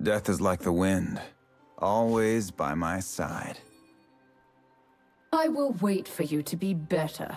Death is like the wind, always by my side. I will wait for you to be better.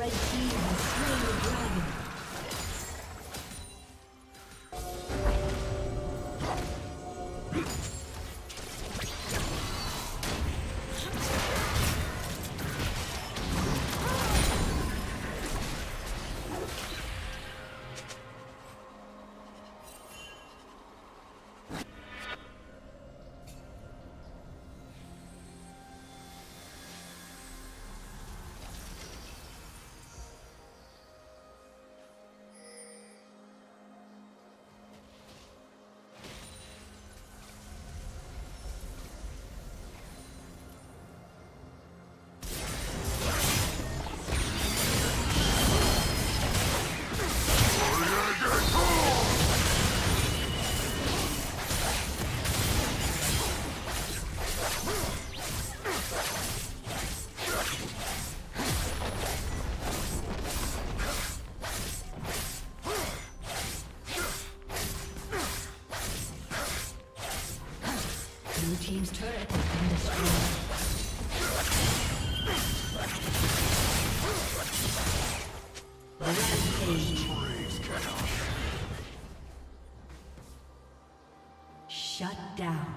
Red team has slain the dragon. Team's turret has been destroyed. Shut down. Shut down.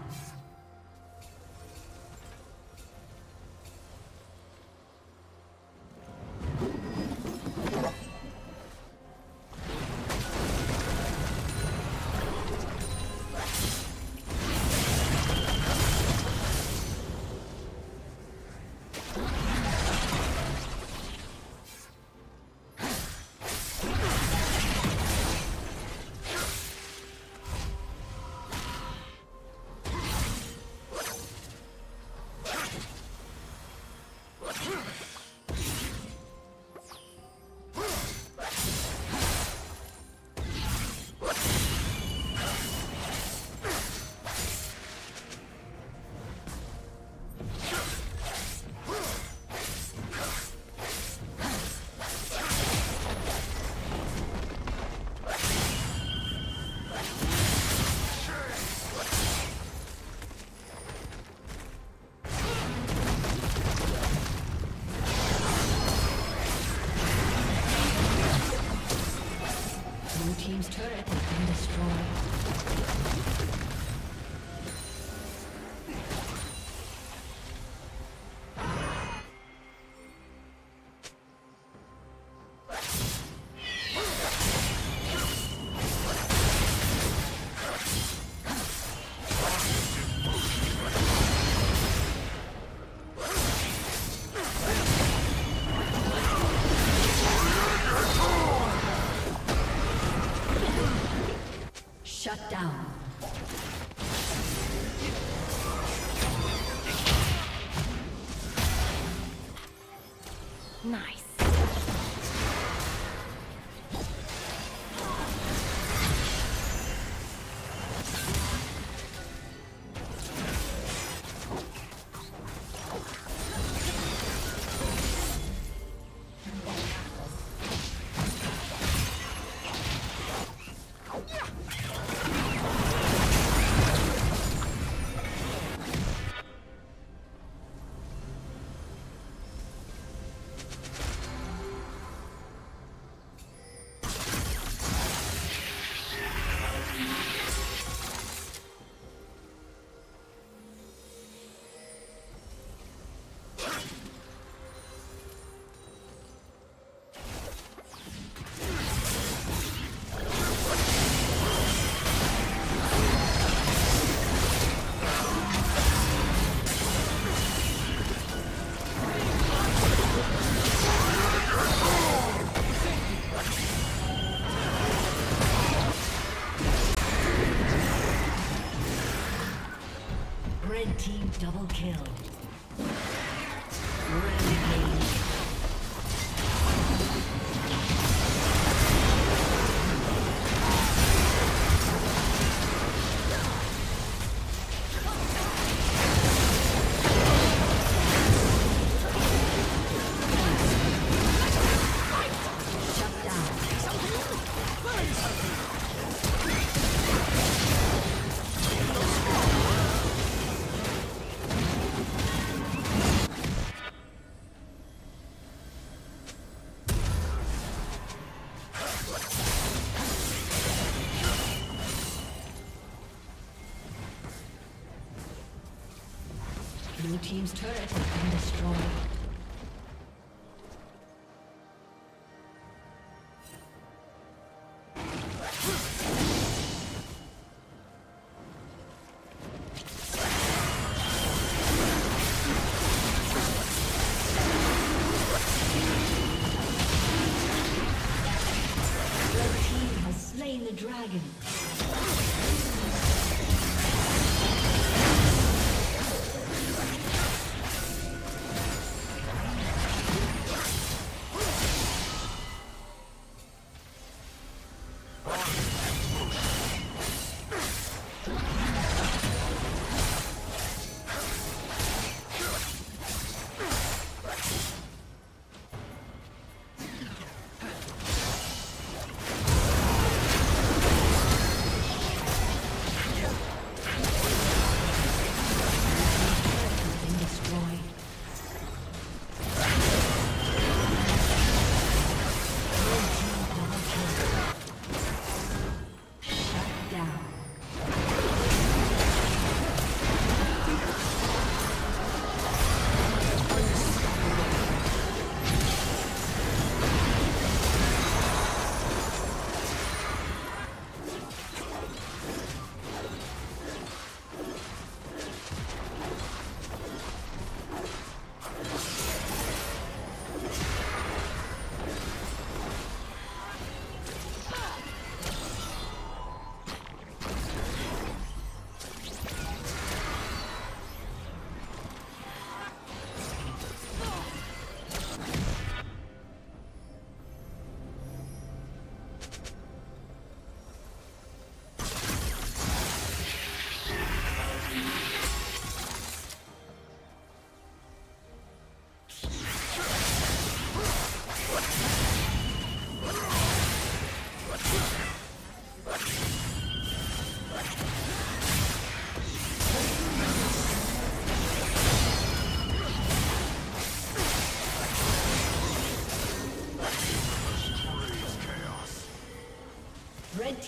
Nice. Double kill. team's turret has been destroyed. Red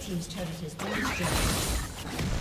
Team's turret has been destroyed.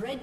Red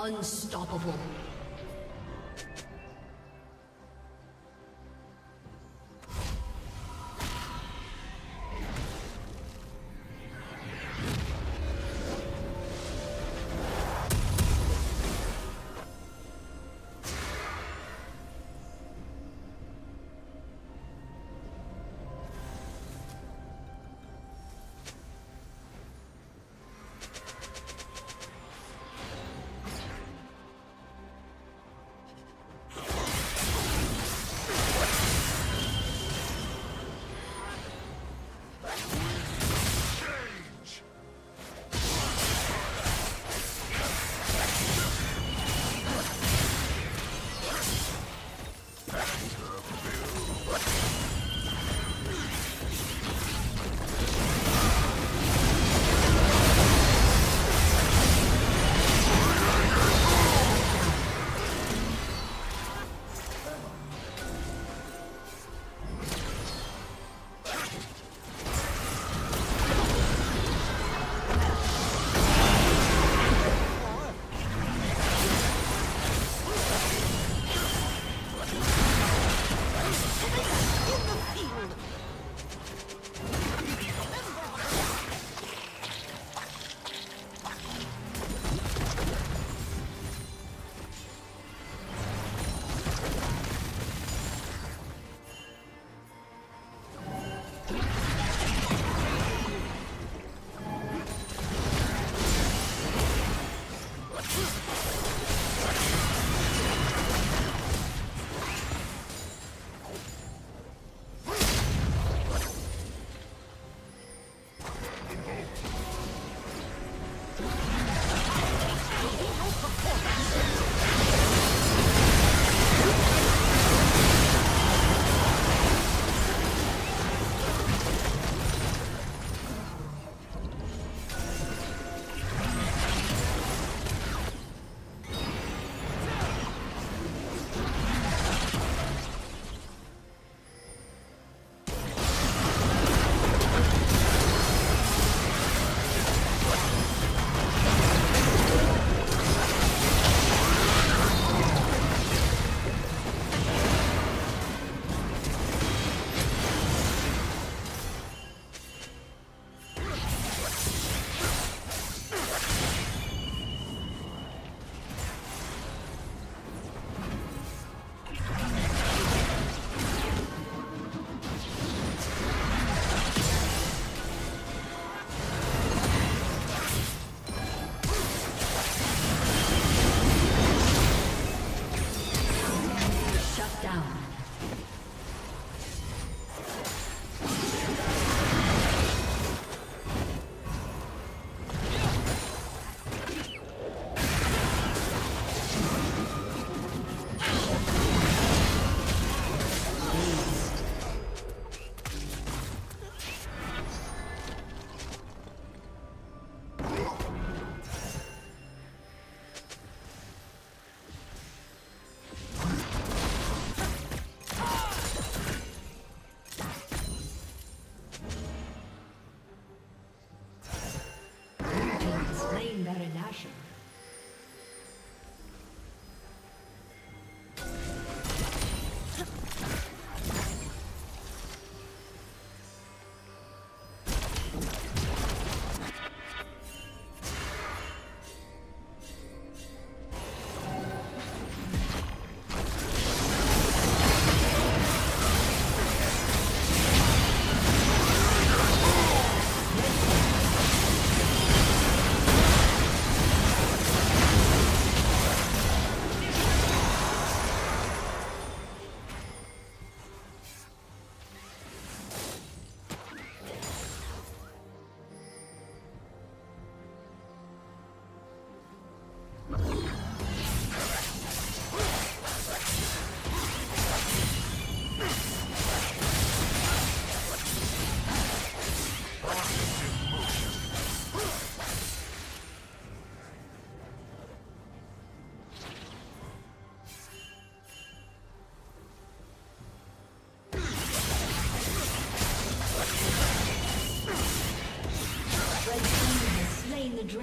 Unstoppable.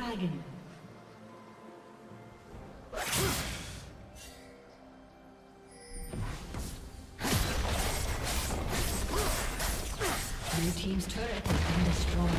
dragon. Blue team's turret has been destroyed.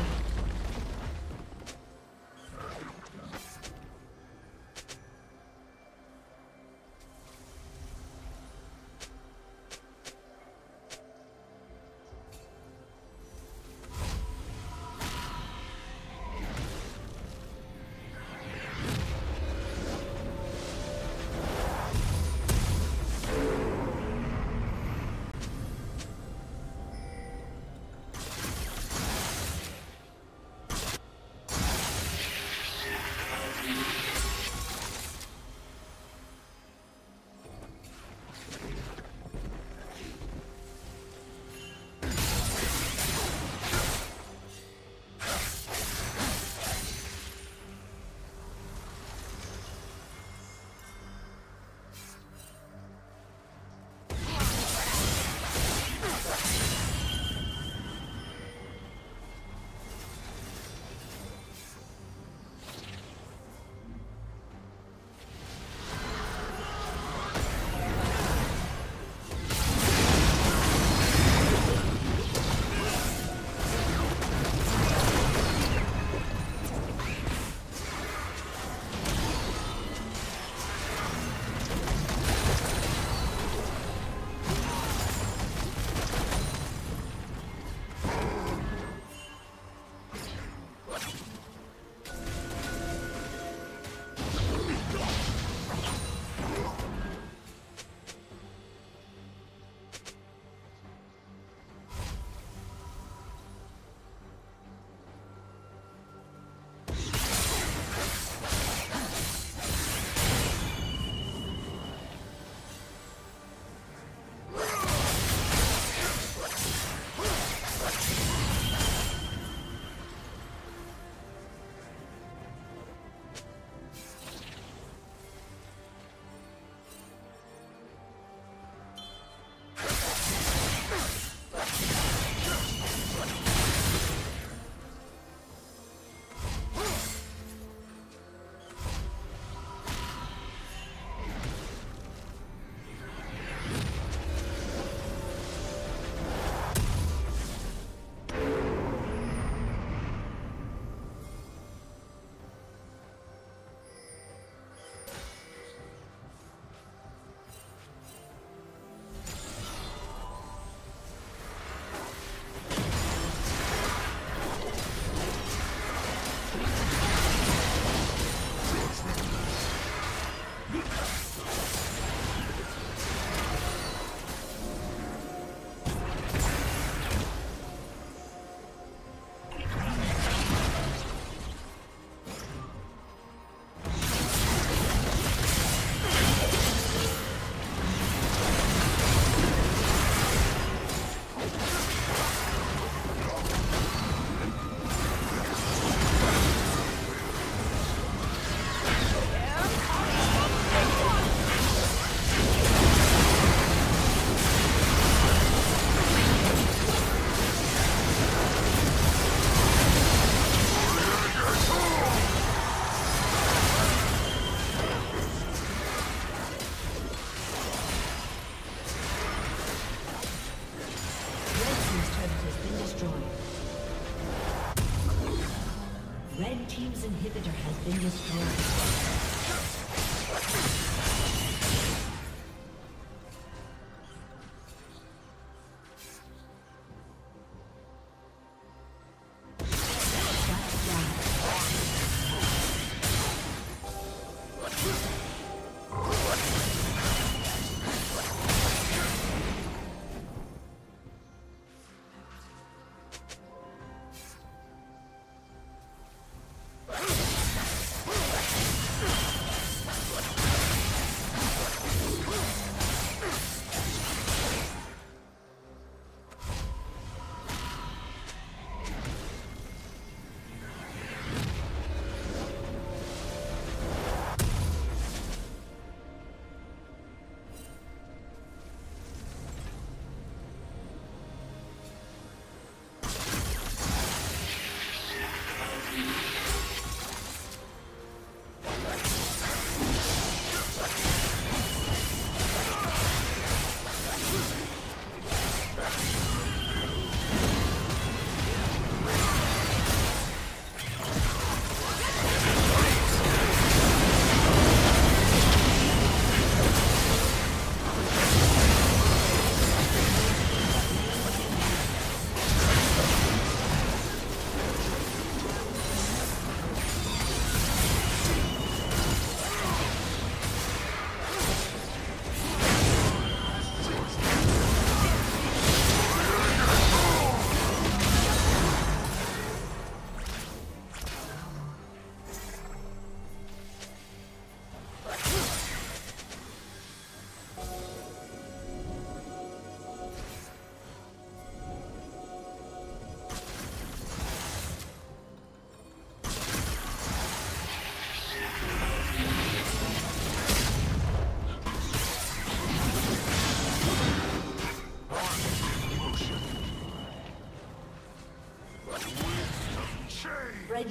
Red